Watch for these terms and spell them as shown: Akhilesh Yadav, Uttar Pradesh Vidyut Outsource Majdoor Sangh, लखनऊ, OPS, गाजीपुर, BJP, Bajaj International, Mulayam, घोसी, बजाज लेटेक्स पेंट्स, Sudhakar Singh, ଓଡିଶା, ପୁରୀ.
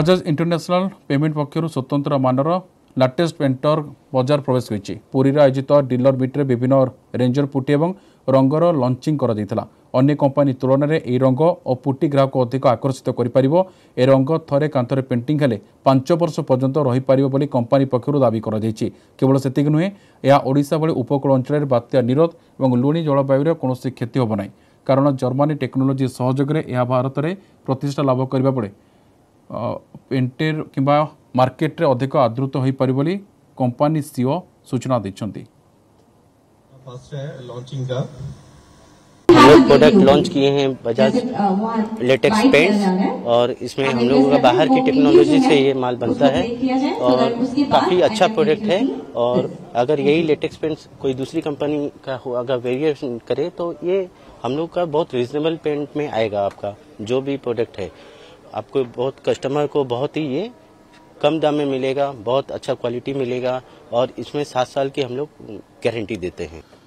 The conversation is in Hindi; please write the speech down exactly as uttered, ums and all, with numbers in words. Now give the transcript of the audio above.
बजाज इंटरनेशनल पेमेंट पक्षर स्वतंत्र मानर लाटेस्ट पेंटर बजार प्रवेश होती। पुरीर आयोजित डीलर मिट्रे विभिन्न रेंजर पुटी और रंगर लंचिंग अन्य कंपानी तुलन में यह रंग और पुटी ग्राहक अधिक आकर्षित कर रंग थे कांतर पेंटिंग हेले पांच वर्ष पर्यंत रहीपर कंपानी पक्षर दावी केवल से नुहे यह ओडिशा भली उपकूल अंचल बात्या निरोध और लुणी जलवायुर कौन क्षति होब ना कारण जर्मनी टेक्नोलोजी सहयोग में यह भारत में प्रतिष्ठा लाभ करने बेले पेंटेर किंबा मार्केट रे अधिक आदृत हो पार बोली कंपनी सीईओ सूचना दी। फर्स्ट है लॉन्चिंग का प्रोडक्ट लॉन्च किए हैं बजाज लेटेक्स पेंट्स और इसमें हम लोगों का बाहर की टेक्नोलॉजी से ये माल बनता है और काफ़ी अच्छा प्रोडक्ट है। और अगर यही लेटेक्स पेंट्स कोई दूसरी कंपनी का हो अगर वेरिएशन करे तो ये हम लोग का बहुत रिजनेबल पेंट में आएगा। आपका जो भी प्रोडक्ट है आपको बहुत कस्टमर को बहुत ही ये कम दाम में मिलेगा, बहुत अच्छा क्वालिटी मिलेगा और इसमें सात साल की हम लोग गारंटी देते हैं।